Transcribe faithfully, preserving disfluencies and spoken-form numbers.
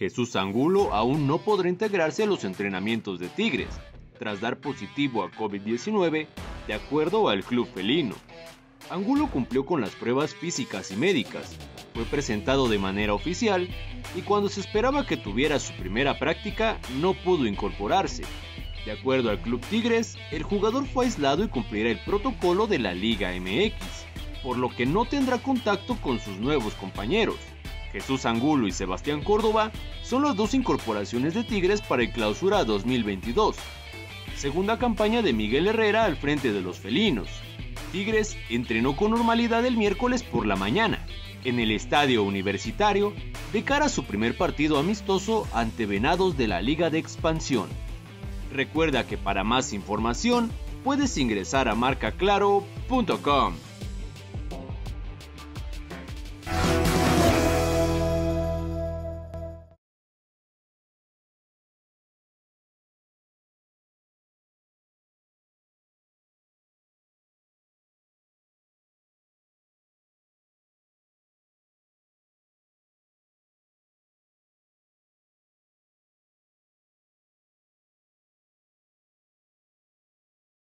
Jesús Angulo aún no podrá integrarse a los entrenamientos de Tigres, tras dar positivo a COVID diecinueve, de acuerdo al club felino. Angulo cumplió con las pruebas físicas y médicas, fue presentado de manera oficial y cuando se esperaba que tuviera su primera práctica no pudo incorporarse. De acuerdo al club Tigres, el jugador fue aislado y cumplirá el protocolo de la Liga M X, por lo que no tendrá contacto con sus nuevos compañeros. Jesús Angulo y Sebastián Córdova son las dos incorporaciones de Tigres para el Clausura dos mil veintidós, segunda campaña de Miguel Herrera al frente de los felinos. Tigres entrenó con normalidad el miércoles por la mañana en el Estadio Universitario de cara a su primer partido amistoso ante Venados de la Liga de Expansión. Recuerda que para más información puedes ingresar a marca claro punto com.